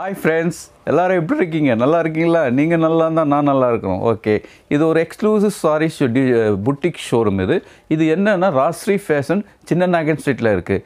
Hi friends எல்லாரும் எப்படி இருக்கீங்க நல்லா இருக்கீங்களா நீங்க நல்லா இருந்தா நான் நல்லா இருக்கணும் ஓகே இது ஒரு எக்ஸ்க்ளூசிவ் சாரி boutique showroom இது என்னன்னா ராஜ்ஸ்ரீ ஃபேஷன் சின்ன நாகன் ஸ்ட்ரீட்ல இருக்கு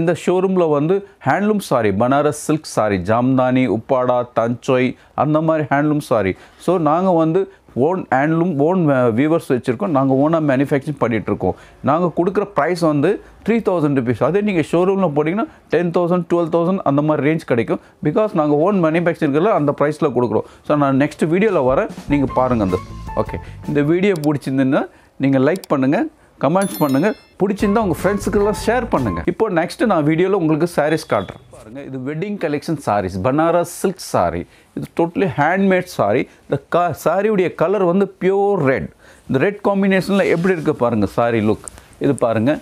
இந்த ஷோரூம்ல வந்து handloom sorry Banaras silk sorry Jamdani Uppada Tanchoi அந்த மாதிரி ஹேண்ட்லூம் சாரி சோ நாங்க வந்து ओन हैंडलूम ओन वीवर्स वो नांगा ओना मैन्युफैक्चरिंग पड़िट्टु नांगा कुडुक्र प्राइस वंदु 3000 रुपीस अदे नींगा शोरूमला पोडिंगना 10000 12000 अंद मारी रेंज कडिक्कुम बिकॉज़ नांगा ओन मैन्युफैक्चरिंगला अंद प्राइसला कुडुक्रोम सो ना नेक्स्ट वीडियोला वरेन नींगा पारुंगा अंद ओके इंद वीडियो पिडिचिरुंदना नींगा लाइक पन्नुंगा कमेंट्स पन्नुंगा पिडिचिरुंदा उंगा फ्रेंड्सुकला शेयर पन्नुंगा इप्पो नेक्स्ट ना वीडियोला उंगलुक्कु sarees काट्रेन பாருங்க இது wedding collection sarees Banaras silk saree இது totally handmade saree the saree உடைய கலர் வந்து பியூர் ரெட் இந்த ரெட் காம்பினேஷன்ல எப்படி இருக்கு பாருங்க saree லுக் இது பாருங்க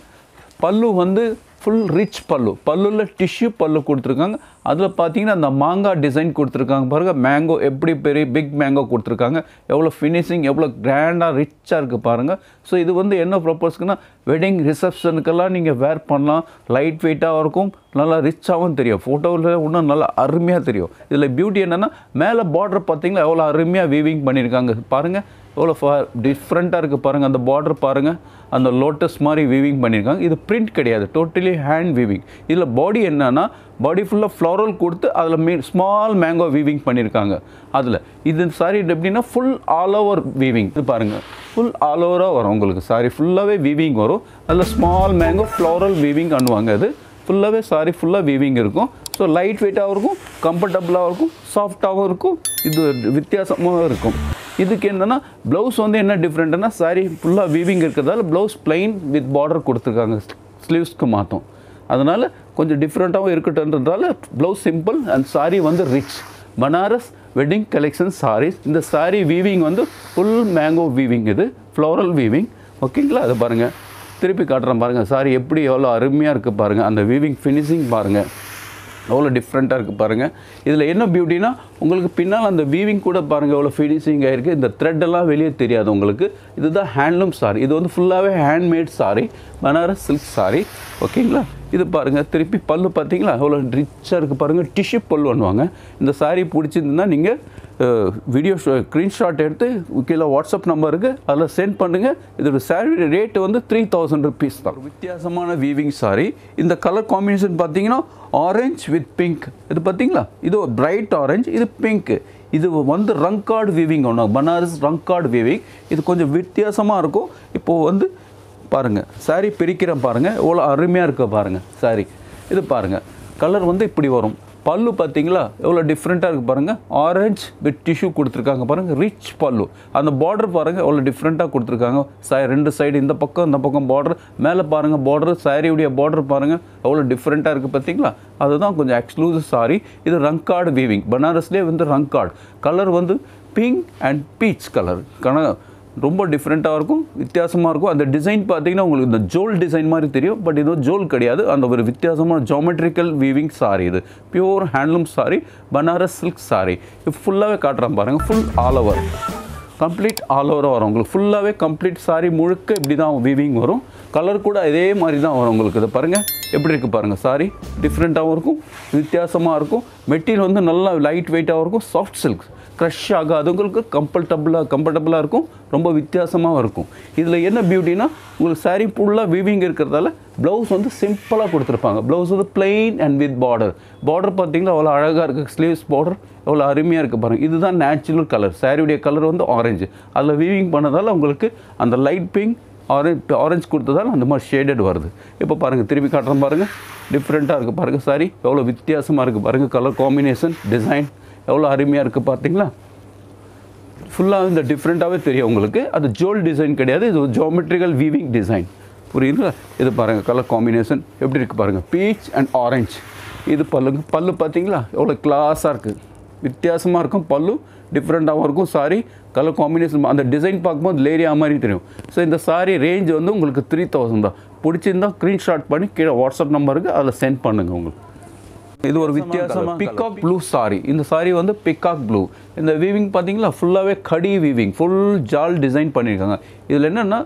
பல்லு வந்து ஃபுல் ரிச் பல்லு பல்லுல டிஷ்யூ பல்லு கொடுத்திருக்காங்க அதுல பாத்தீங்கன்னா அந்த மாங்கா டிசைன் கொடுத்திருக்காங்க பாருங்க மேங்கோ எப்படி பெரிய பிக் மேங்கோ கொடுத்திருக்காங்க எவ்வளவு ஃபினிஷிங் எவ்வளவு கிராண்டா ரிச்சா இருக்கு பாருங்க சோ இது வந்து என்ன ப்ரொபோஸ்க்குனா வெட்டிங் ரிசப்ஷனுக்கெல்லாம் நீங்க வேர் பண்ணலாம் லைட் வெயிட்டா இருக்கும் நல்லா ரிச்சாவும் தெரியும் போட்டோல இன்னும் நல்லா அருமையா தெரியும் இதுல பியூட்டி என்னன்னா மேல border பாத்தீங்களா எவ்வளவு அருமையா வீவிங் பண்ணிருக்காங்க பாருங்க எவ்வளவு டிஃபரண்டா இருக்கு பாருங்க அந்த border பாருங்க அந்த லோட்டஸ் மாதிரி வீவிங் பண்ணிருக்காங்க இது பிரிண்ட் கிடையாது டோட்டலி ஹேண்ட் வீவிங் இதுல பாடி என்னன்னா பாடி ஃபுல்லா ஃப்ளோரல் கொடுத்து அதுல ஸ்மால் மேங்கோ வீவிங் பண்ணிருக்காங்க அதுல இது saree எப்படினா ஃபுல் ஆல் ஓவர் வீவிங் இது பாருங்க ஃபுல் ஆல் ஓவரா வரும் உங்களுக்கு saree ஃபுல்லாவே வீவிங் வரும் அதுல ஸ்மால் மேங்கோ ஃப்ளோரல் வீவிங் பண்ணுவாங்க அது फुल्लावे सारी फुल्ला वीविंग இருக்கும் சோ லைட் வெயிட்டாவும் இருக்கும் கம்ஃபர்ட்டபிளா இருக்கும் சாஃப்ட்டாவும் இருக்கும் இது வித்தியாசமாவும் இருக்கும் இதுக்கு என்னன்னா ப்лауஸ் வந்து என்ன டிஃபரண்ட்னா சாரி ஃபுல்லா வீவிங் இருக்கதால ப்лауஸ் ப்ளைன் வித் border கொடுத்திருக்காங்க ஸ்லீவ்ஸ்க்கு மாத்தோம் அதனால கொஞ்சம் டிஃபரண்டாவும் இருக்குன்றதால ப்лауஸ் சிம்பிள் அண்ட் சாரி வந்து rich Banaras wedding collection sarees இந்த சாரி வீவிங் வந்து full mango weaving இது floral weaving ஓகேங்களா அத பாருங்க திருப்பி காட்றேன் பாருங்க சாரி எப்படி எவ்வளவு அருமையா இருக்கு பாருங்க அந்த வீவிங் ஃபினிஷிங் பாருங்க எவ்வளவு டிஃபரண்டா இருக்கு பாருங்க இதுல என்ன பியூட்டினா உங்களுக்கு பின்னால அந்த வீவிங் கூட பாருங்க எவ்வளவு ஃபினிஷிங் ஆயிருக்கு இந்த த்ரெட் எல்லாம் வெளிய தெரியாது உங்களுக்கு இதுதான் ஹேண்ட்லூம் சாரி இது வந்து ஃபுல்லாவே handmade sorry Banaras silk saree ஓகேங்களா இது பாருங்க திருப்பி பல்லு பாத்தீங்களா எவ்வளவு ரிச்சா இருக்கு பாருங்க டிஷ்யூ பல்லுன்னுவாங்க இந்த சாரி பிடிச்சிருந்தா நீங்க वीडियो स्क्रीनशॉट எடுத்து கீழ WhatsApp நம்பர் இருக்கு அதல சென்ட் பண்ணுங்க இதோட சாரி ரேட் வந்து 3000 rupees தான் வித்தியாசமான வீவிங் சாரி இந்த கலர் காம்பினேஷன் பாத்தீங்கன்னா ஆரஞ்சு வித் பிங்க் இது பாத்தீங்களா இது பிரைட் ஆரஞ்சு இது பிங்க் இது வந்து ரங் கார்டு வீவிங் ஒண்ணு பனாரஸ் ரங் கார்டு வீவிங் இது கொஞ்சம் வித்தியாசமா இருக்கும் இப்போ வந்து பாருங்க சாரி பிரிக்கிறேன் பாருங்க எவ்வளவு அருமையா இருக்கு பாருங்க சாரி இது பாருங்க கலர் வந்து இப்படி வரும் पल्लू पातीங்களா எவ்வளவு டிஃபரண்டா இருக்கு பாருங்க ஆரஞ்சு வித் டிஷ்யூ கொடுத்திருக்காங்க பாருங்க ரிச் பल्लू அந்த border பாருங்க எவ்வளவு டிஃபரண்டா கொடுத்திருக்காங்க சாரி ரெண்டு சைடு இந்த பக்கம் border மேல பாருங்க border saree உடைய border பாருங்க எவ்வளவு டிஃபரண்டா இருக்கு பாத்தீங்களா அதுதான் கொஞ்சம் எக்ஸ்க்ளூசிவ் saree இது ரங் கார்டு வீவிங் பனாரஸ்லயே வந்து ரங் கார்டு கலர் வந்து பிங்க் அண்ட் பீச் கலர் ரொம்ப டிஃபரண்டா இருக்கும் வித்தியாசமா இருக்கும் அந்த டிசைன் பாத்தீங்கன்னா உங்களுக்கு இந்த ஜோல் டிசைன் மாதிரி தெரியும் பட் இது ஜோல் கிடையாது அந்த ஒரு வித்தியாசமான ஜியோமெட்ரிக்கல் வீவிங் saree இது pure handloom saree Banaras silk saree இது ஃபுல்லாவே காட்றேன் பாருங்க full all over complete all over வரும் உங்களுக்கு ஃபுல்லாவே கம்ப்ளீட் saree முழுக்க இப்படி தான் வீவிங் வரும் கலர் கூட இதே மாதிரி தான் வரும் உங்களுக்கு இத பாருங்க எப்படி இருக்கு பாருங்க saree டிஃபரண்டாவும் இருக்கும் வித்தியாசமா இருக்கும் மெட்டீரியல் வந்து நல்ல லைட் வெயிட்டாவும் இருக்கும் soft silk क्रश आगा अदुंगलुक्कु कंफर्टेबल இருக்கும் ரொம்ப வித்தியாசமா இருக்கும் இதுல என்ன பியூட்டினா உங்களுக்கு saree ஃபுல்லா வீவிங் இருக்குறதால ப்лауஸ் வந்து சிம்பிளா கொடுத்திருப்பாங்க ப்лауஸ் வந்து plain and with border பாத்தீங்களா அவ்வளவு அழகா இருக்கு sleeves border அவ்வளவு அருமையா இருக்கு பாருங்க இதுதான் நேச்சுரல் கலர் saree உடைய கலர் வந்து orange அதுல வீவிங் பண்ணதால உங்களுக்கு அந்த லைட் pink orange கொடுத்ததால அந்த மாதிரி ஷேடட் வருது இப்போ பாருங்க திருப்பி காட்றேன் பாருங்க டிஃபரண்டா இருக்கு பாருங்க saree அவ்வளவு வித்தியாசமா இருக்கு பாருங்க கலர் காம்பினேஷன் டிசைன் एव्वल अरुमैया इरुक्कु पात्तींगला फुल्ला इंद डिफरेंटावे तेरियुम उंगलुक्कु अदु जोल डिजाइन कडियादु इदु जियोमेट्रिकल वीविंग डिजाइन पुरियुंगला इदु पारुंगा कलर कॉम्बिनेशन एप्पडी इरुक्कु पारुंगा पीच एंड ऑरेंज इदु पल्लु पात्तींगला एव्वल क्लासा इरुक्कु வித்தியாசமா இருக்கும் பल्लू டிஃபரண்டாவும் இருக்கும் சாரி கலர் காம்பினேஷன் அந்த டிசைன் பாக்கும்போது லேரியா மாதிரி தெரியும் சோ இந்த சாரி ரேஞ்ச் வந்து உங்களுக்கு 3000 தான் பிடிச்சிருந்தா ஸ்கிரீன்ஷாட் பண்ணி கீழ WhatsApp நம்பருக்கு அதல சென்ட் பண்ணுங்க உங்களுக்கு இது ஒரு வித்தியாசமான பிகாக் ப்ளூ saree இந்த saree வந்து பிகாக் ப்ளூ இந்த வீவிங் பாத்தீங்களா ஃபுல்லாவே கடி வீவிங் ஃபுல் ஜால் டிசைன் பண்ணிருக்காங்க இதுல என்னன்னா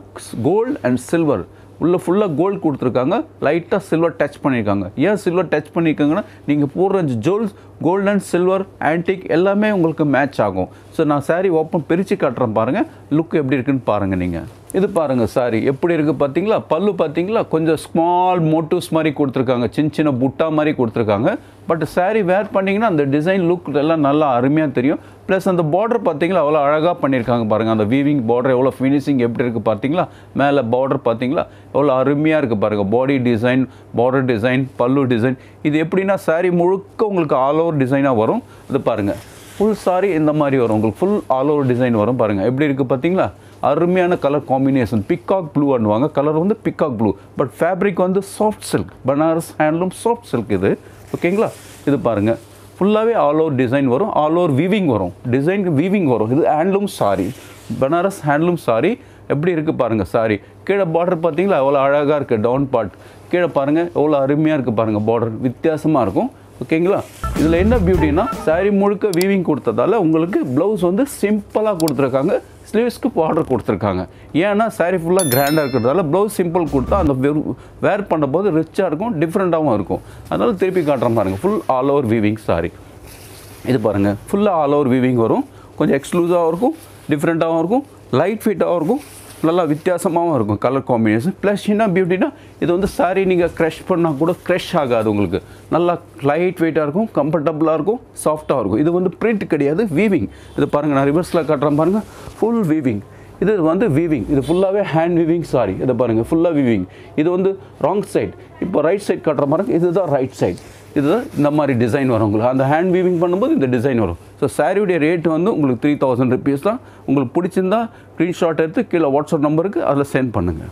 கோல்ட் அண்ட் சில்வர் உள்ள ஃபுல்லா கோல்ட் கொடுத்திருக்காங்க லைட்டா சில்வர் டச் பண்ணிருக்காங்க ஏன் சில்வர் டச் பண்ணிருக்காங்கன்னா நீங்க போற jewels gold and silver antique எல்லாமே உங்களுக்கு மேட்ச் ஆகும். சோ நான் saree ஓபன் பிரிச்சு காட்றேன் பாருங்க, லுக் எப்படி இருக்குன்னு பாருங்க. நீங்க இது பாருங்க saree எப்படி இருக்கு பாத்தீங்களா? பல்லு பாத்தீங்களா? கொஞ்சம் ஸ்மால் மோட்டிவ்ஸ் மாதிரி கொடுத்திருக்காங்க, சின்ன சின்ன புட்டா மாதிரி கொடுத்திருக்காங்க. பட் saree wear பண்ணீங்கன்னா அந்த டிசைன் லுக் எல்லாம் நல்லா அருமையா தெரியும். प्लस अंत बॉर्डर पाती अलग पड़ी पारें अंत वीविंग बॉर्डर एव्लो फिनिशिंग एप्पड़ी पाती मेल बॉर्डर पाती अरुमया body design border design pallu design इतना सारी मुझक उ आल ओवर डिजाइन वो अगर फुल सारी इतमी वो फुल आल ओवर डिजाइन वो पांग पाती अरुमयान कलर कॉम्बिनेशन पिकॉक ब्लू आनुवांगा कलर वो पिकॉक ब्लू बट फैब्रिक वो soft silk Banaras handloom soft silk okay पारें फुल्लावे ऑल ओवर डिजाइन वो ऑल ओवर वीविंग वो डिजाइन वीविंग वो इत हैंडलूम सारी बनारस हैंडलूम सारी एप्पड़ी इरुक्कु पारुंगा सारी कीड़े बॉर्डर पातींगला एव्वलो अळगा इरुक्कु डाउन पार्ट कीड़े पारुंगा एव्वलो अरुमैया इरुक्कु पारुंगा बॉर्डर वित्यासमा इरुक्कुम ओकेंगला इदुला एन्ना ब्यूटीना सारी मुळुक्क वीविंग कोडुत्तदाल उंगलुक्कु ब्लाउज वंदु सिंपला कोडुत्तिरुक्कांगा स्लीव्स्कु बॉर्डर कोडुत्तिरुक्कांगा एना सारी फुल्ला ग्रैंडा इरुक्कदाल ब्लाउज सिंपल कोडुत्ता अंद वेयर पण्णुம்போது रिच्चा इरुक्कुम डिफरेंटावुम इरुक्कुम अदनाल तिरुपी काट्रेन पारुंगा फुल ऑल ओवर वीविंग सारी इदु पारुंगा फुल्ला ऑल ओवर वीविंग वरुम கொஞ்சம் எக்ஸ்க்ளூசிவா இருக்கும் டிஃபரண்டாவும் இருக்கும் லைட் ஃபிட்டாவும் இருக்கும் நல்லா வித்தியாசமாவும் இருக்கும் கலர் காம்பினேஷன் ப்ளஸ் என்ன பியூட்டினா இது வந்து saree நீங்க கிரஷ் பண்ணா கூட கிரஷ் ஆகாது உங்களுக்கு நல்லா லைட் வெயிட்டா இருக்கும் கம்ஃபர்ட்டபிளா இருக்கும் சாஃப்ட்டா இருக்கும் இது வந்து பிரிண்ட் கிடையாது வீவிங் இது பாருங்க நான் ரிவர்ஸ்ல காட்றேன் பாருங்க ফুল வீவிங் இது வந்து வீவிங் இது ஃபுல்லாவே ஹேண்ட் வீவிங் saree இத பாருங்க ஃபுல்லா வீவிங் இது வந்து ராங் சைடு இப்போ ரைட் சைடு காட்ற பாருங்க இதுதான் ரைட் சைடு इतमी डिजाइन वो अंत हेंड वीविंग पड़े डिजाइन वो सो सारी रेट वो 3000 रुपीस उड़ीचर स्क्रीन शॉट की वाट्सएप नंबर अल सेंड पड़ूंग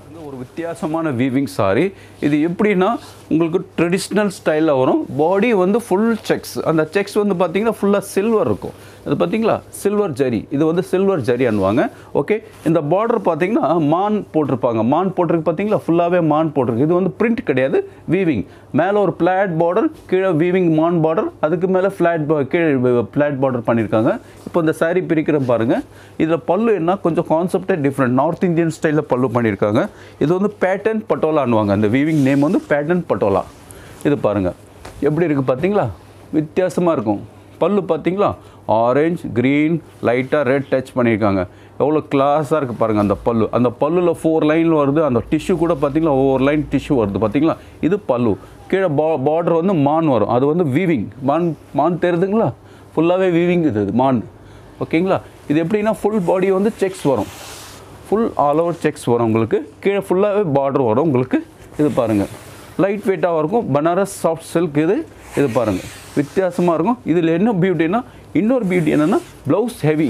वित्यासमान वीविंग सारी இது எப்படினா உங்களுக்கு ட்ரெடிஷனல் ஸ்டைல்ல வரும் பாடி வந்து ফুল செக்ஸ் அந்த செக்ஸ் வந்து பாத்தீங்கன்னா ஃபுல்லா சில்வர் இருக்கும் இது பாத்தீங்களா சில்வர் ஜரி இது வந்து சில்வர் ஜரி அனுவாங்க ஓகே இந்த border பாத்தீங்கன்னா மான் போட்டுருப்பாங்க மான் போட்டுருக்கு பாத்தீங்களா ஃபுல்லாவே மான் போட்டுருக்கு இது வந்து print கிடையாது weaving மேல ஒரு flat border கீழ weaving மான் border அதுக்கு மேல flat கீழ flat border பண்ணிருக்காங்க இப்போ இந்த saree பிரிக்கிற பாருங்க இதுல பல்லு என்ன கொஞ்சம் கான்செப்ட் டிஃபரண்ட் நார்த் இந்தியன் ஸ்டைல்ல பல்லு பண்ணிருக்காங்க இது வந்து pattern பட்டோலா அனுவாங்க அந்த weaving name வந்து pattern பட்டோலா இது பாருங்க எப்படி இருக்கு பாத்தீங்களா வித்தியாசமா இருக்கும் பல்லு பாத்தீங்களா orange green லைட்டா red touch பண்ணிருக்காங்க எவ்வளவு கிளாஸா இருக்கு பாருங்க அந்த பல்லுல 4 லைன் வருது அந்த டிஷ்யூ கூட பாத்தீங்களா ஒவ்வொரு லைன் டிஷ்யூ வருது பாத்தீங்களா இது பல்லு கீழ border வந்து மான் வரும் அது வந்து weaving மான் மான் தெரியுதுங்களா ஃபுல்லாவே weaving இது மான் ஓகேங்களா இது எப்படினா full body வந்து checks வரும் फुल आल ओवर चेक्स वो की फुला बॉर्डर वो उ लाइट वेटा बनारस सॉफ्ट सिल्क वित्यासमा इतना ब्यूटीना इन्नोर ब्यूटी ब्लाउज हेवी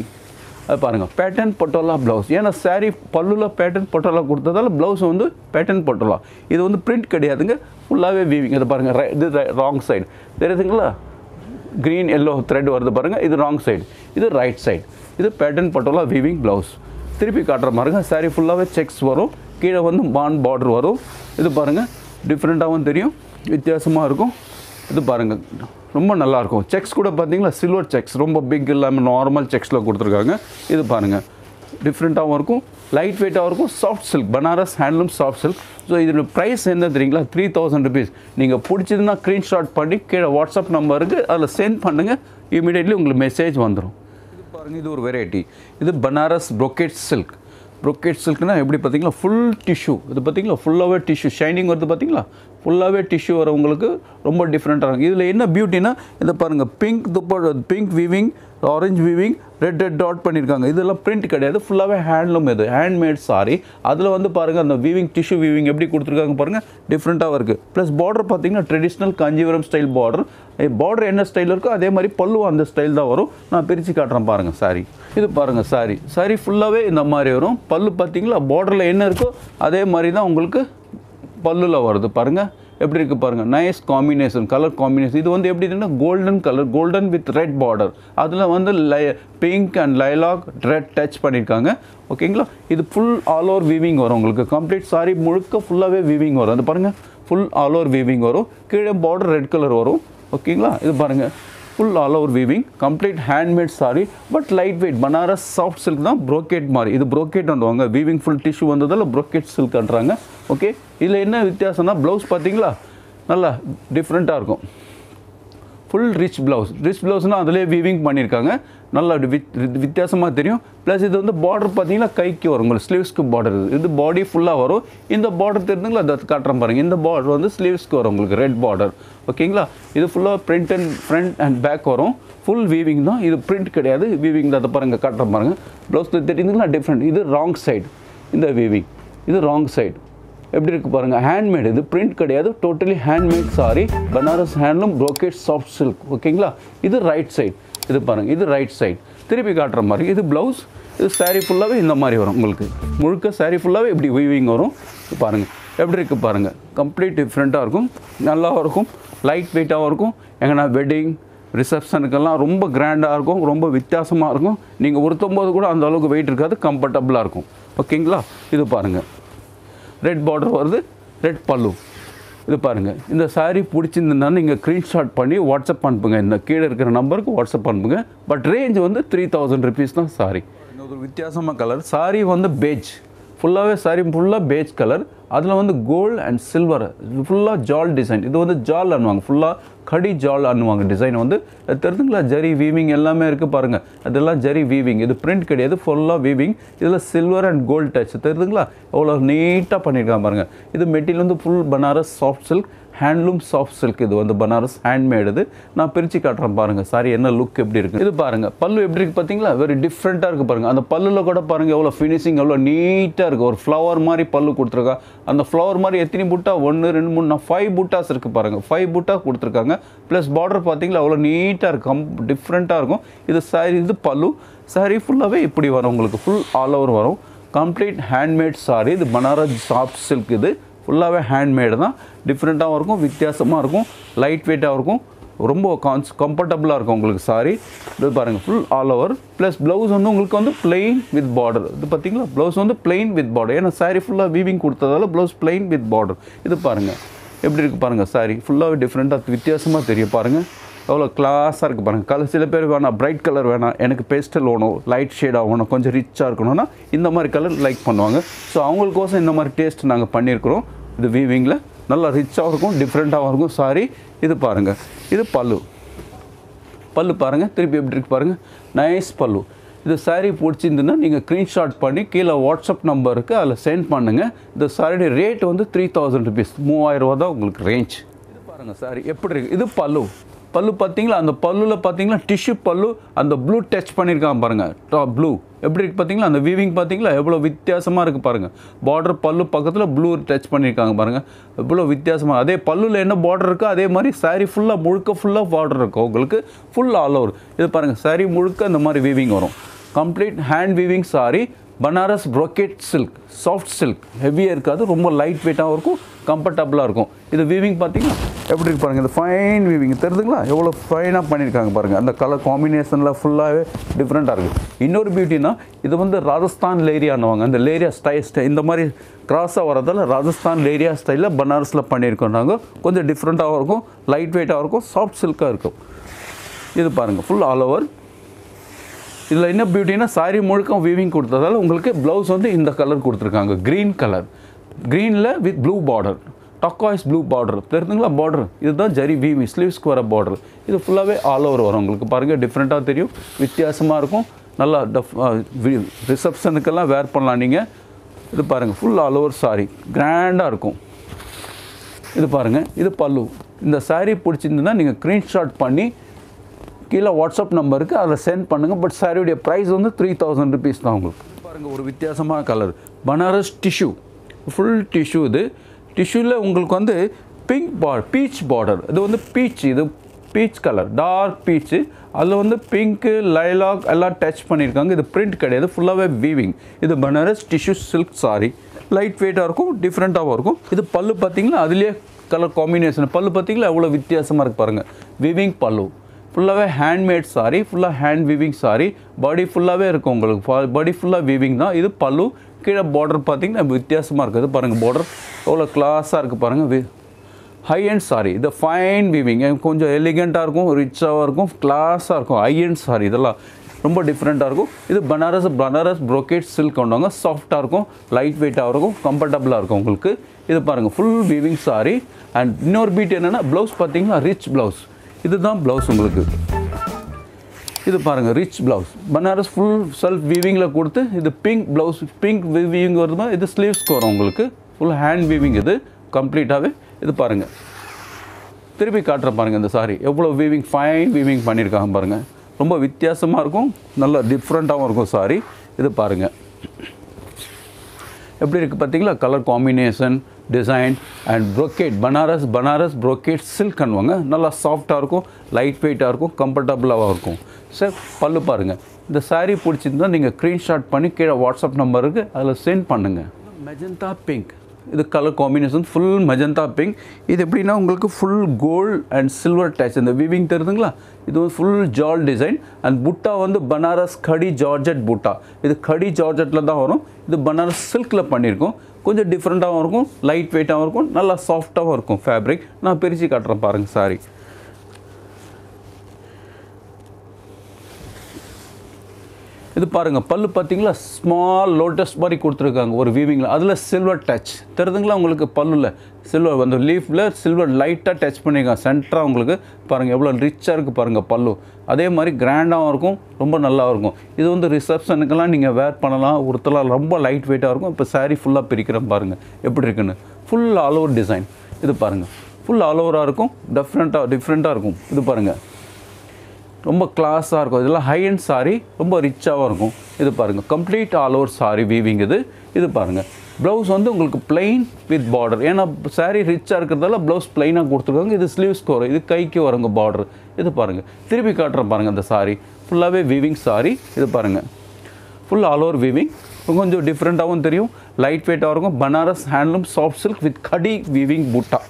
पारेंगे पैटर्न पटोला ब्लाउज ऐसा सारी पल्लूला पैटर्न पटोला कुर्ता ब्लाउज वो पैटर्न पटोला इतना प्रिंट कड़ियाँ फुला वीविंग रॉन्ग साइड तेरह ग्रीन येलो थ्रेड वर्द पारेंगे इत रॉन्ग साइड इत राइट साइड इत पैटर्न पटोला वीविंग ब्लाउज திருப்பி காட்ற பாருங்க saree ஃபுல்லாவே செக்ஸ் வரும் கீழ வந்து பான் border வரும் இது பாருங்க டிஃபரண்டாவும் தெரியும் வித்தியாசமா இருக்கும் இது பாருங்க ரொம்ப நல்லா இருக்கும் செக்ஸ் கூட பாத்தீங்களா silver checks ரொம்ப big இல்லாம நார்மல் செக்ஸ்ல கொடுத்திருக்காங்க இது பாருங்க டிஃபரண்டாவும் இருக்கும் லைட் வெயிட்டா இருக்கும் soft silk Banaras handloom soft silk so இதோட பிரைஸ் என்ன தெரியுங்களா 3000 rupees நீங்க பிடிச்சதுன்னா ஸ்கிரீன் ஷாட் பண்ணி கீழ WhatsApp நம்பருக்கு அதல சென்ட் பண்ணுங்க immediately உங்களுக்கு மெசேஜ் வந்துரும் இது ஒரு வெரைட்டி இது बनारस ब्रोकेट सिल्कனா எப்படி பாத்தீங்களா ফুল டிஷ்யூ இது பாத்தீங்களா ஃபுல்லாவே டிஷ்யூ ஷைனிங் வருது பாத்தீங்களா ஃபுல்லாவே டிஷ்யூ வர உங்களுக்கு ரொம்ப டிஃபரண்டா இருக்கு இதுல என்ன பியூட்டினா இத பாருங்க pink dupatta pink weaving orange weaving red dot பண்ணிருக்காங்க இதெல்லாம் print கிடையாது ஃபுல்லாவே ஹேண்ட்லூம் இது handmade saree அதுல வந்து பாருங்க அந்த weaving tissue weaving எப்படி கொடுத்திருக்காங்க பாருங்க டிஃபரண்டா இருக்கு plus border பாத்தீங்கன்னா traditional Kanchipuram style border border என்ன ஸ்டைல் இருக்கோ அதே மாதிரி பல்லு அந்த ஸ்டைல் தான் வரும் நான் பிரிச்சு காட்றேன் பாருங்க saree இது பாருங்க saree ஃபுல்லாவே இந்த மாதிரி வரும் பல்லு பாத்தீங்களா borderல என்ன இருக்கோ அதே மாதிரி தான் உங்களுக்கு பல்லுல வருது பாருங்க எப்படி இருக்கு பாருங்க நைஸ் காம்பினேஷன் கலர் காம்பினேஷன் இது வந்து எப்படி இருக்குன்னா golden colour golden with red border அதுல வந்து pink and lilac red touch பண்ணிருக்காங்க ஓகேங்களா இது ஃபுல் ஆல் ஓவர் வீவிங் வரும் உங்களுக்கு கம்ப்ளீட் saree முழுக்க ஃபுல்லாவே வீவிங் வரும் அது பாருங்க ஃபுல் ஆல் ஓவர் வீவிங் வரும் கீழ border ரெட் கலர் வரும் ஓகேங்களா இது பாருங்க full all over weaving complete handmade saree but light weight Banaras soft silk தான் brocade மாதிரி இது brocade ன்றவங்க வீவிங் full tissue வந்ததால brocade silk ன்றாங்க ஓகே இதுல என்ன வித்தியாசம்னா ब्लाउज பாத்தீங்களா நல்லா டிஃபரண்டா இருக்கும் full rich blouse ना अदले weaving पनी रखांगे नल्ला वित्यासमा तेरियो plus इधर उन्हें border पति ना कई क्यों रंगल sleeves को border इधर body fulla वारो इन द border तेरने गला दत काटरम परेंगे इन द border उन्हें sleeves को रंगल के red border ओके इंगला इधर fulla print and front and back वारो full weaving ना इधर print करें आदे weaving दत परंगे काटरम परेंगे blouse तो तेरने गला different इधर wrong side in the weaving इधर wrong side एप्पड़ी रख पारंगा हैंडमेड इधर प्रिंट कड़े यादो totally handmade saree Banaras handloom brocade soft silk okay इंगला इधर राइट साइड इधर पारंगा इधर राइट साइड तेरे पे काट रहा मारी इधर ब्लाउज़ इधर सारी फुल्ला भी हिंदा मारी हो रहा मुल्के मुल्के सारी फुल्ला भी एप्पड़ी वीविंग हो रहा पारंगा एप्पड़ी रख पारंगा कंप्लीट डिफरेंट आरकुम नल्ला आरकुम लाइट वेट आरकुम एंगना वेडिंग रिसेप्शन कल्ला रोम्बा ग्रैंड आरकुम रोम्बा वित्यासमा आरकुम नींगे उरुत्तुम्बोधु कूड अंद अळवुक्कु वेट इरुक्कादु कंफर्टेबल आरकुम ओके इंगला इधर पारंगा रेड बॉर्डर वर्द रेड पल्लू इधर पारेंगे इंदर सारी पूरी चिंदन ना इंगे स्क्रीनशॉट पढ़नी व्हाट्सएप पढ़ने पंगे इंदर केडर के नंबर को व्हाट्सएप पढ़ने पंगे बट रेंज वंदे 3000 रुपीस ना सारी इधर वित्यासमा कलर सारी वंदे बेज फुल्ला वे सारी फुल्ला बेज कलर आदला वंदे गोल्ड एंड सिल्वर फुल्ला जॉल डिजाइन इधर वंदे जॉल अनुवांग फुल्ला खड़ी जॉल अनुवांग डिजाइन वंदे तेरतुंगला जरी वीविंग एल्ला में इरुक्कु पारुंगा अदल्ला जरी वीविंग इधर प्रिंट कड़ियादु फुल्ला वीविंग इधर सिल्वर एंड गोल्ड टच तेरतुंगला एव्वलो नीटा पन्निरुक्कांगा पारुंगा इधर मटेरियल वंदे full Banaras soft silk handloom soft silk इधर वंदे बनारस हैंडमेड इधर ना पिरिच्ची काटறேன் பாருங்க சாரி என்ன லுக் எப்படி இருக்கு இது பாருங்க பல்லு எப்படி இருக்கு பாத்தீங்களா very different ஆ இருக்கு பாருங்க அந்த பல்லுல கூட பாருங்க எவ்வளவு ஃபினிஷிங் எவ்வளவு नीटा இருக்கு ஒரு फ्लावर மாதிரி பல்லு கொடுத்திருக்கா அந்த फ्लावर மாதிரி எத்தனை புட்டா 1 2 3 5 புட்டாஸ் இருக்கு பாருங்க 5 புட்டா கொடுத்திருக்காங்க प्लस बॉर्डर पाती नीटा डिफ्रेंटा इतना पलू सारी फुल इप्ली वो फुल आल ओवर वो complete handmade saree Banaras soft silk full हैंडमेडा डिफ्रेंटा विसम लाइट वेटा रोम कंफर्टेबल उ सारी पारेंगे full all over plus blouse वो प्लेन विद बॉर्डर इत पाती ब्लाउज़ वो प्लेन विद बॉर्डर ऐसा सारी फुल वीविंग को ब्लाउज़ प्लेन विद बॉर्डर इत पारेंगे एप्पड़ी इरुक्कु पारुंगा सारी फुल्ला डिफरेंटा वित्यासमा तेरियुम पारुंगा एव्वलो क्लासा इरुक्कु पारुंगा कलर सिल पेर वेणा ब्राइट कलर वेणा एनक्कु पेस्टल वेणुम लाइट शेड वेणुम कोंजम रिच्चा इरुक्कणुमना इंद मारी कलर लाइक पण्णुवांगा सो अवंगलुकोसम इंद मारी टेस्ट नांगा पण्णिरुक्कुरोम इदु वीविंगला नल्ला रिच्चा इरुक्कुम डिफरेंटा इरुक्कुम सारी इदु पारुंगा इदु पल्लु पल्लु पारुंगा तिरुपि एप्पड़ी इरुक्कु पारुंगा नाइस पल्लु इत सारी पिछड़ी नहीं स्क्रीनशॉट पड़ी की वाट्सअप नंबर अल सेंड पड़ूंग सारी रेट वो 3000 रुपीस 3000 उ रेंज पारेंगे सारी एप्डी इत पलू पलू पाती पलू पाती टिश्यू पलू अंत ब्लू टच पड़ी पांगा ब्लू एप्डी पाती वीविंग पाती विसम पारेंगे बॉर्डर पलू पक ब्लू टच पड़ी पांग एव्लो विसम अद पलूल बॉर्डर अदारी सारी फुला मुझे फुला बॉर्डर उल्ल आल ओवर इत पारेंगे सारी मुझे अंतमारी वीविंग वो complete hand weaving saree Banaras brocade silk soft silk हेविया रोम लाइट वेटा कंफर्टेबला वीविंग पाती एप्डी पारेंगे फाइन वीविंग तेरह एव्लो फाइना पड़ी पारेंगे अंत कलर कॉम्बिनेशन फुल्ला डिफरेंटा इनोर ब्यूटीना इत वो राजस्थान लेरियानुवांगा अंत लेरिया स्टाइल इन मारे क्रासा वरदाला राजस्थान लेरिया स्टाइल बनारस पड़ी कुछ डिफरेंटा लाइट वेटा सॉफ्ट सिल्क इत पारेंगे फुल ऑल ओवर इतना इन ब्यूटीना सारी मुझे वीविंग को ब्लाउज़ वो इन कलर को green with blue border turquoise blue border तेरह बॉर्डर इतना जरी वीविंग स्लीव्स को वह बॉर्डर इत फुला आल ओवर वो पारेंगे डिफरेंटा विसम ना रिसेप्शन वेर पड़ा नहीं पारेंगे फुल आल ओवर सारी ग्रैंडा इत पारेंगे इत पलू इत सारी पिछड़ी नहीं स्क्रीनशॉट पड़ी கீழ வாட்ஸ்அப் நம்பருக்கு அத சென்ட் பண்ணுங்க பட் சாரியோட பிரைஸ் வந்து 3000 ரூபீஸ் தான் உங்களுக்கு பாருங்க ஒரு வித்தியாசமான colour Banaras tissue full tissue இது டிஷ்யூல உங்களுக்கு வந்து பிங்க் பார் பீச் பார்டர் இது வந்து பீச் இது பீச் கலர் டார்க் பீச் அதுல வந்து பிங்க் லைலாக் எல்லாம் டச் பண்ணிருக்காங்க இது பிரிண்ட் கிடையாது ஃபுல்லாவே வீவிங் இது Banaras tissue silk saree light வெயிட்டா இருக்கும் டிஃபரண்டா இருக்கும் இது பல்லு பாத்தீங்களா அதுலயே கலர் காம்பினேஷன் பல்லு பாத்தீங்களா எவ்வளவு வித்தியாசமா இருக்கு பாருங்க வீவிங் பல்லு फुल्लावे हैंडमेड सारी फुल्ला हैंड वीविंग सारी बॉडी फुल्लावे बॉडी फुल्ला वीविंग दा इदु पल्लू कीड़ा बॉर्डर पातींगा वित्यासमा इरुक्कु पारुंगा बॉर्डर एव्वलो क्लासा इरुक्कु पारुंगा हाई एंड सारी इदु फाइन वीविंग कोंजम एलिगेंटा इरुक्कुम रिचा इरुक्कुम क्लासा इरुक्कुम हाई एंड सारी इदल्ला रोम्ब डिफरेंटा इदु बनारस बनारस ब्रोकेट सिल्क कोंडवंगा सॉफ्टा इरुक्कुम लाइट वेटा इरुक्कुम कंफर्टेबला इरुक्कुम उंगलुक्कु इदु पारुंगा फुल वीविंग सारी अंड इन्नोर बीट एन्ना ब्लाउज पातींगा रिच ब्लाउज இதுதான் ब्लाउஸ் உங்களுக்கு இது பாருங்க rich blouse Banaras full self வீவிங்ல கொடுத்து இது பிங்க் ब्लाउஸ் பிங்க் வீவிங் வருதுமா இது ஸ்லீவ்ஸ் கோர உங்களுக்கு फुल ஹேண்ட் வீவிங் இது கம்ப்ளீட்டாவே இது பாருங்க திருப்பி காட்ற பாருங்க இந்த saree எவ்வளவு வீவிங் ஃபைன் வீவிங் பண்ணிருக்காங்க பாருங்க ரொம்ப வித்தியாசமா இருக்கும் நல்ல டிஃபரண்டாவும் இருக்கும் saree இது பாருங்க எப்படி இருக்கு பாத்தீங்களா colour combination design and brocade Banaras Banaras brocade silk பண்ணுவாங்க நல்லா சாஃப்ட்டா இருக்கும் லைட் வெயிட்டா இருக்கும் கம்ஃபர்ட்டபிளாவா இருக்கும் சார் பல்லு பாருங்க இந்த saree பிடிச்சிருந்தா நீங்க ஸ்கிரீன்ஷாட் பண்ணி கீழ WhatsApp நம்பருக்கு அதல சென்ட் பண்ணுங்க மெஜந்தா pink இது colour combination full magenta pink இது எப்படினா உங்களுக்கு full gold and silver touch இந்த weaving தெரியுதுங்களா இது full jawl design and butta வந்து बनारस खड़ी जॉर्जेट butta இது खड़ी जॉर्जेटல தான் வரும் இது बनारस silkல பண்ணிருக்கோம் கொஞ்சம் டிஃபரண்டாவும் இருக்கும் லைட் வெயிட்டாவும் இருக்கும் நல்லா சாஃப்ட்டாவும் இருக்கும் ஃபேப்ரிக் நான் பிரிச்சி காட்றேன் பாருங்க saree இது பாருங்க பல்லு பாத்தீங்களா ஸ்மால் லோட்டஸ் மாதிரி கொடுத்திருக்காங்க ஒரு வீவிங்ல அதுல சில்வர் டச் தெரியுதுங்களா உங்களுக்கு பல்லுல சில்வர் அந்த லீஃப்ல சில்வர் லைட்டா டச் பண்ணிருக்காங்க சென்டரா உங்களுக்கு பாருங்க எவ்வளவு ரிச்சா இருக்கு பாருங்க பல்லு அதே மாதிரி கிராண்டாவும் இருக்கும் ரொம்ப நல்லா இருக்கும் இது வந்து ரிசப்ஷனுக்குலாம் நீங்க வேர் பண்ணலாம் உருத்தல ரொம்ப லைட் வெயிட்டா இருக்கும் இப்ப saree ஃபுல்லா பிரிக்கிறேன் பாருங்க எப்படி இருக்குன்னு full all over design இது பாருங்க full all overா இருக்கும் டிஃபரண்டா இருக்கும் இது பாருங்க ரொம்ப கிளாஸா இருக்கும் இதெல்லாம் ஹை எண்ட் saree ரொம்ப ரிச்சாவா இருக்கும் இது பாருங்க complete all over saree weaving இது இது பாருங்க ब्लाउஸ் வந்து உங்களுக்கு ப்ளைன் வித் border ஏனா saree ரிச்சா இருக்குறதால ब्लाउஸ் ப்ளைனா கொடுத்திருக்காங்க இது ஸ்லீவ்ஸ் கோர இது கைக்கு வரங்க border இது பாருங்க திருப்பி காட்றேன் பாருங்க அந்த saree ஃபுல்லாவே weaving saree இது பாருங்க full all over weaving கொஞ்சம் டிஃபரண்டாவும் தெரியும் லைட் வெயிட்டா இருக்கும் Banaras handloom soft silk with கடி weaving butta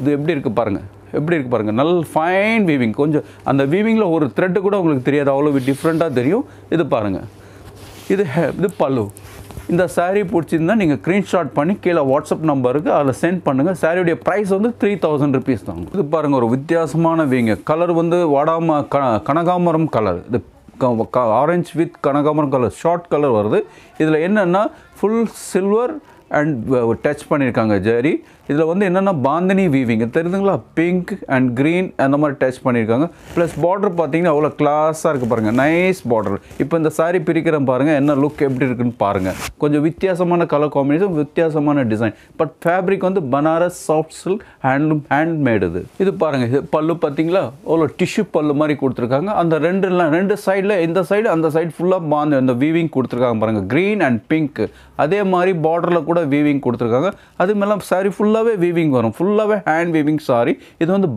இது எப்படி இருக்கு பாருங்க எப்படி இருக்கு பாருங்க நல்ல ஃபைன் வீவிங் கொஞ்சம் அந்த வீவிங்ல ஒரு த்ரெட் கூட உங்களுக்கு தெரியாது அவ்வளவு டிஃபரண்டா தெரியும் இது பாருங்க இது பல்லு இந்த saree பிடிச்சிருந்தா நீங்க ஸ்கிரீன்ஷாட் பண்ணி கீழ WhatsApp நம்பருக்கு அதல சென்ட் பண்ணுங்க saree உடைய பிரைஸ் வந்து 3000 ரூபாய் தான் இது பாருங்க ஒரு வித்தியாசமான வீங்க கலர் வந்து வாடாம கனகாமரம் கலர் இது ஆரஞ்சு வித் கனகாமரம் கலர் ஷார்ட் கலர் வருது இதுல என்னன்னா ஃபுல் சில்வர் and touch பண்ணிருக்காங்க ஜெரி இதுல வந்து என்னன்னா பாந்தனி வீவிங் தெரியுதுங்களா pink and green அந்த மாதிரி touch பண்ணிருக்காங்க plus border பாத்தீங்கன்னா அவ்வளவு கிளாஸா இருக்கு பாருங்க nice border இப்போ இந்த saree பிரிக்கிறேன் பாருங்க என்ன லுக் எப்படி இருக்குன்னு பாருங்க கொஞ்சம் வித்தியாசமான கலர் காம்பினேஷன் வித்தியாசமான டிசைன் பட் fabric வந்து Banaras soft silk hand made இது பாருங்க இது பல்லு பாத்தீங்களா அவ்வளவு tissue பல்லு மாதிரி கொடுத்திருக்காங்க அந்த ரெண்டு சைடுல இந்த சைடு அந்த சைடு ஃபுல்லா பாந்த அந்த வீவிங் கொடுத்திருக்காங்க பாருங்க green and pink அதே மாதிரி borderல weaving கொடுத்திருக்காங்க அதுமேல saree ஃபுல்லாவே weaving வரும் ஃபுல்லாவே hand weaving saree இது வந்து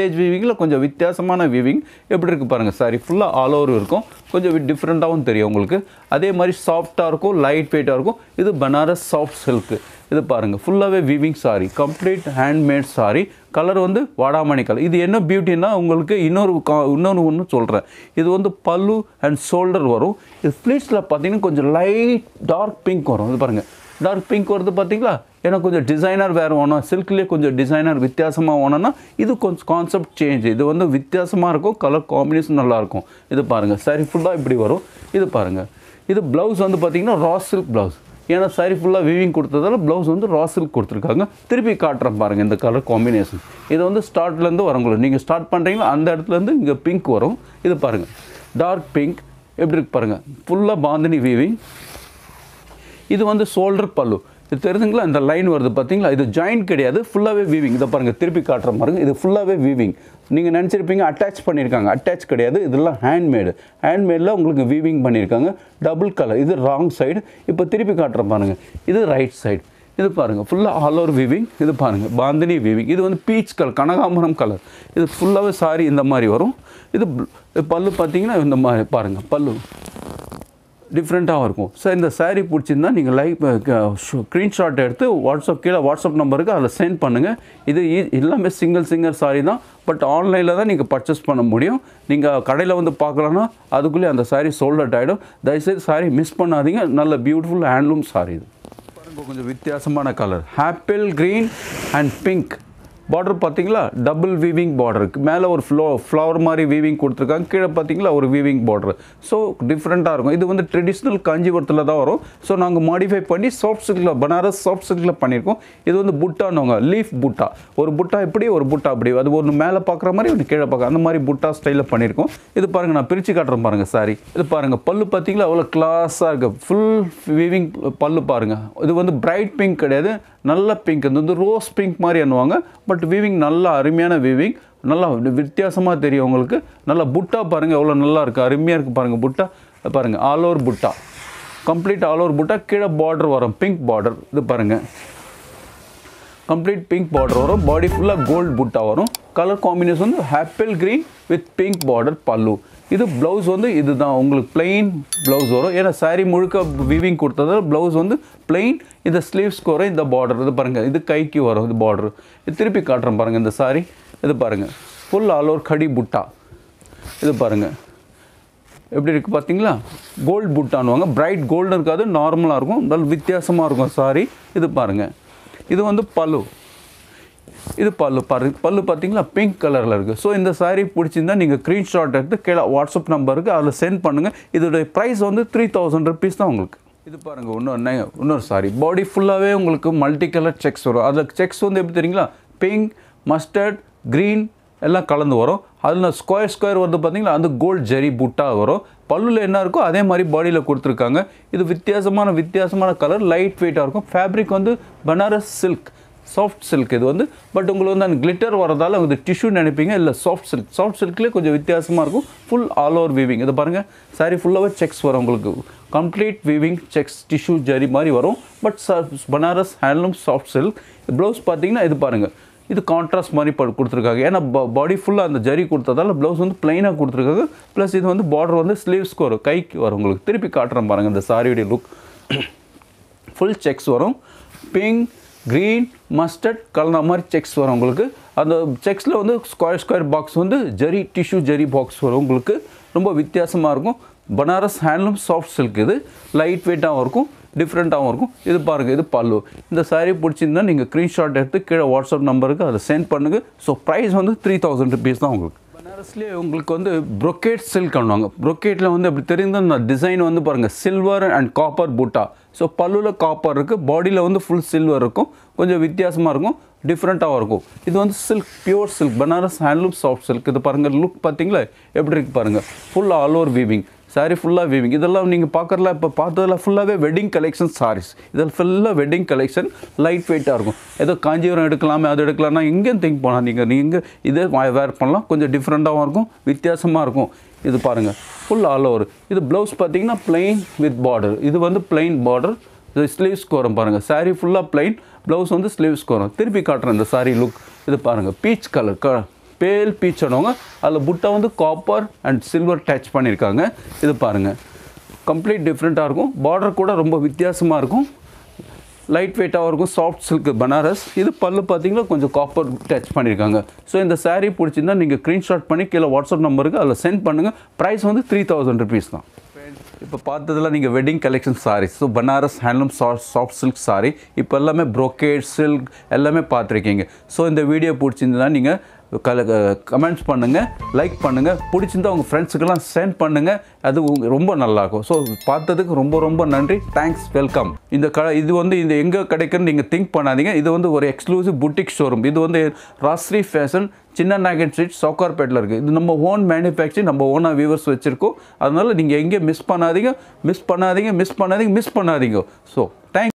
bandage weavingல கொஞ்சம் வித்தியாசமான weaving எப்படி இருக்கு பாருங்க saree ஃபுல்லா all over இருக்கும் கொஞ்சம் டிஃபரண்டாவும் தெரியும் உங்களுக்கு அதே மாதிரி சாஃப்ட்டா இருக்கும் லைட் வெயிட்டா இருக்கும் இது பனாரஸ் சாஃப்ட் silk இது பாருங்க ஃபுல்லாவே weaving saree complete handmade saree colour வந்து வாடாமணி கலர் இது என்ன பியூட்டினா உங்களுக்கு இன்னொரு சொல்றேன் இது வந்து பல்லு and shoulder வரும் இது ஃப்ளீட்ஸ்ல பாத்தீங்கன்னா கொஞ்சம் லைட் டார்க் pink வரும் இது பாருங்க டார்க் pink வருது பாத்தீங்களா ஏனா கொஞ்சம் டிசைனர் வேற வேணும் silkலயே கொஞ்சம் டிசைனர் வித்தியாசமா வேணும்னா இது கொஞ்சம் கான்செப்ட் சேஞ்ச் இது வந்து வித்தியாசமா இருக்கும் கலர் காம்பினேஷன் நல்லா இருக்கும் இது பாருங்க saree ஃபுல்லா இப்படி வரும் இது பாருங்க இது blouse வந்து பாத்தீங்கன்னா raw silk blouse ஏனா saree full-ஆ weaving கொடுத்ததால blouse வந்து raw silk கொடுத்திருக்காங்க திருப்பி காட்றேன் பாருங்க இந்த கலர் combination இது வந்து ஸ்டார்ட்ல இருந்து வரங்கள நீங்க ஸ்டார்ட் பண்றீங்களா அந்த இடத்துல இருந்து இங்க pink வரும் இது பாருங்க dark pink எப்படி இருக்கு பாருங்க full-ஆ பாந்தனி weaving இது வந்து shoulder பல்லு இது தெரியுதுங்களா இந்த லைன் வருது பாத்தீங்களா இது ஜாயின்ட் கிடையாது full-ஆவே weaving இத பாருங்க திருப்பி காட்றேன் பாருங்க இது full-ஆவே weaving நீங்க நினைச்சிருப்பீங்க அட்டாச் பண்ணிருக்காங்க அட்டாச் கிடையாது இதெல்லாம் ஹேண்ட்மேட்ல உங்களுக்கு வீவிங் பண்ணிருக்காங்க டபுள் கலர் இது ராங் சைடு இப்போ திருப்பி காட்றேன் பாருங்க இது ரைட் சைடு இது பாருங்க ஃபுல்லா ஆல் ஓவர் வீவிங் இது பாருங்க பாந்தனி வீவிங் இது வந்து பீச் கலர் கனகாமரம் கலர் இது ஃபுல்லாவே saree இந்த மாதிரி வரும் இது பல்லு பாத்தீங்கன்னா இந்த மாதிரி பாருங்க பல்லு டிஃபரண்டாவும் இருக்கும் சார் இந்த saree பிடிச்சிருந்தா நீங்க ஸ்கிரீன்ஷாட் எடுத்து WhatsApp கீழ WhatsApp நம்பருக்கு அதல சென்ட் பண்ணுங்க இது எல்லாமே சிங்கிள் saree தான் பட் ஆன்லைன்ல தான் நீங்க பர்சேஸ் பண்ண முடியும் நீங்க கடையில வந்து பார்க்கலனா அதுக்குள்ள அந்த saree sold out ஆயிடும் தயவுசெய்து saree மிஸ் பண்ணாதீங்க நல்ல பியூட்டிஃபுல் ஹேண்ட்லூம் saree இது பாருங்க கொஞ்சம் வித்தியாசமான colour apple green and pink border पातींगला डबल वीविंग बॉर्डर मेल और फ्लावर मारी वीविंग கொடுத்திருக்காங்க கீழ பாத்தீங்களா ஒரு வீவிங் बॉर्डर सो डिफरेंटा இருக்கும் இது வந்து ட்ரெடிஷனல் காஞ்சிபுரத்துல தான் வரும் சோ நாங்க மாடிஃபை பண்ணி சாஃப்ட் சில்க்ல பனாரஸ் சாஃப்ட் சில்க்ல பண்ணிருக்கோம் இது வந்து புட்டானவங்க லீஃப் புட்டா ஒரு புட்டா இப்படி ஒரு புட்டா அப்படி அது ஒரு மேல பார்க்குற மாதிரி ஒரு கீழ பார்க்க அந்த மாதிரி புட்டா ஸ்டைல்ல பண்ணிருக்கோம் இது பாருங்க நான் பிரிச்சி காட்றேன் பாருங்க சாரி இது பாருங்க பல்லு பாத்தீங்களா அவ்வளவு கிளாஸா இருக்கு ফুল வீவிங் பல்லு பாருங்க இது வந்து பிரைட் பிங்க் கிடையாது நல்ல பிங்க் இது வந்து ரோஸ் பிங்க் மாதிரி அனுவாங்க बट वीविंग नल्ला अरुमैयाना वीविंग नल्ला वित्यासमा तेरियुम उंगलुक्कु नल्ला बुट्टा पारुंगा एव्वलो नल्ला इरुक्कु अरुमैया इरुक्कु पारुंगा बुट्टा पारुंगा all over बुट्टा complete all over बुट्टा कीड़ा बॉर्डर वरुम पिंक बॉर्डर इदु पारुंगा कंप्लीट पिंक बॉर्डर वरुम बॉडी फुल्ला गोल्ड बुट्टा वरुम colour combination apple green with pink border पल्लू இது ब्लाउज வந்து இதுதான் உங்களுக்கு ப்ளைன் ब्लाउज வரும் ஏனா saree முழுக்க வீவிங் கொடுத்ததால ब्लाउज வந்து ப்ளைன் இந்த ஸ்லீவ்ஸ் கோர இந்த border இது பாருங்க இது கைக்கு வரும் இந்த border இது திருப்பி காட்றேன் பாருங்க இந்த saree இது பாருங்க full all over khadi butta இது பாருங்க எப்படி இருக்கு பாத்தீங்களா gold buttaனுவாங்க bright gold இருக்காது நார்மலா இருக்கும் நல்ல வித்தியாசமா இருக்கும் saree இது பாருங்க இது வந்து pallu இது பல்லு பல்லு பாத்தீங்களா பிங்க் கலர்ல இருக்கு சோ இந்த saree பிடிச்சிருந்தா நீங்க ஸ்கிரீன்ஷாட் எடுத்து கீழ WhatsApp நம்பருக்கு அதுல சென்ட் பண்ணுங்க இதோட பிரைஸ் வந்து 3000 ரூபாய் தான் உங்களுக்கு இது பாருங்க இன்னொரு saree பாடி ஃபுல்லாவே உங்களுக்கு மல்டி கலர் செக்ஸ் வரும் அதுல செக்ஸ் வந்து எப்படி தெரியுங்களா பிங்க் மஸ்டர்ட் கிரீன் எல்லாம் கலந்து வரும் அதுல ஸ்கொயர் ஸ்கொயர் வந்து பாத்தீங்களா அந்த கோல்ட் ஜெரி புட்டா வரும் பல்லுல என்ன இருக்கோ அதே மாதிரி பாடியில கொடுத்திருக்காங்க இது வித்தியாசமான கலர் லைட் weight ஆ இருக்கும் ஃபேப்ரிக் வந்து பனாரஸ் silk सॉफ्ट सिल्क இது வந்து பட் உங்களுக்கு வந்து கிளிட்டர் வரதால அது டிஷ்யூ நினைப்பீங்க இல்ல சாஃப்ட் சில்க்ல கொஞ்சம் வித்தியாசமா இருக்கும் ফুল ஆல் ஓவர் வீவிங் இத பாருங்க saree ஃபுல்லாவே செக்ஸ் வரும் உங்களுக்கு complete weaving checks tissue zari மாதிரி வரும் but Banaras handloom soft silk blouse பாத்தீங்கன்னா இது பாருங்க இது கான்ட்ராஸ்ட் மாதிரி கொடுத்திருக்காங்க ஏனா பாடி ஃபுல்லா அந்த ஜரி கொடுத்ததால ब्लाउज வந்து ப்ளைனா கொடுத்திருக்காங்க பிளஸ் இது வந்து border வந்து sleeves கோர கைக்கு வரும் உங்களுக்கு திருப்பி காட்றேன் பாருங்க இந்த saree உடைய லுக் ஃபுல் செக்ஸ் வரும் pink ग्रीन मस्टर्ड कलर मार चेक्स वो अंत चेक्स वो स्क्वायर बॉक्स वो जरी टिश्यू जरी बॉक्स वो रोम विसमा Banaras handloom soft silk light वेटा डिफरेंटा इत पांग इत पलू सारी पिछड़ी नहीं स्क्रीनशॉट एड़े वाट्सअप नंबर को सेंड पड़ूंग सो प्राइस वो 3000 रुपीस बनारसले वो ब्रोकेट सिल्क ब्रोकेट वो डिजाइन वो पांग सिल्वर अंड कॉपर बूटा सो पल्लूல காப்பர் இருக்கு பாடியில வந்து ஃபுல் சில்வர் இருக்கும் கொஞ்சம் வித்தியாசமா இருக்கும் டிஃபரண்டாவா இருக்கும் இது வந்து silk pure silk Banaras handloom soft silk இது பாருங்க லுக் பாத்தீங்களா எப்படி இருக்கு பாருங்க full all over weaving saree full-ஆ weaving இதெல்லாம் நீங்க பார்க்கறல இப்ப பார்த்ததெல்லாம் full-ஆவே wedding collection sarees இதெல்லாம் full-ஆ wedding collection light weight-ஆ இருக்கும் ஏதோ காஞ்சிபுரம் எடுக்கலாமே அது எடுக்கலாம்னா எங்க திங்க் பண்ணா நீங்க இத வேர் பண்ணலாம் கொஞ்சம் டிஃபரண்டாவா இருக்கும் வித்தியாசமா இருக்கும் இது பாருங்க full all over இது blouse பாத்தீங்கன்னா plain with border இது வந்து plain border இது sleeves கோரம் பாருங்க saree full-ஆ plain blouse வந்து sleeves கோரம் திருப்பி காட்றேன் இந்த saree look இது பாருங்க peach color pale peach அனுங்க அதுல புட்டா வந்து copper and silver touch பண்ணிருக்காங்க இது பாருங்க complete different-ஆ இருக்கும் border கூட ரொம்ப வித்தியாசமா இருக்கும் लाइट वेटा सॉफ्ट सिल्क बनारस इत पल्लू पातींगला कोंजम कॉपर टच पण्णिरुक्कांगा सो इंद सारी पिडिचिरुंदा नींगा स्क्रीनशॉट पण्णि कीला WhatsApp नंबरुक्कु अदला सेंड पण्णुंगा प्राइस वंदु 3000 रुपीस तान इप्पो पार्थदल्ला नींगा wedding collection sari so Banaras handloom soft silk sari इप्पो एल्लामे ब्रोकेट सिल्क एल्लामे पार्थिरुक्कींगा सो इंद वीडियो पिडिचिरुंदा नींगा कमेंट्स பண்ணுங்க லைக் பண்ணுங்க பிடிச்சிருந்தா உங்க फ्रेंड्सக்கு எல்லாம் சென்ட் பண்ணுங்க அது ரொம்ப நல்லா இருக்கும் சோ பார்த்ததுக்கு ரொம்ப ரொம்ப நன்றி தேங்க்ஸ் வெல்கம் இது வந்து இந்த எங்க கிடைக்குன்னு நீங்க திங்க் பண்ணாதீங்க இது வந்து ஒரு எக்ஸ்க்ளூசிவ் புட்டிக் ஷோரூம் இது வந்து ராஜ்ஸ்ரீ ஃபேஷன் சின்ன நாகன் ஸ்ட்ரீட் சௌகார்பேட்ல இருக்கு இது நம்ம ஓன் manufacturing நம்ம ஓனா வியூவர்ஸ் வெச்சிருக்கோம் அதனால நீங்க எங்க மிஸ் பண்ணாதீங்க சோ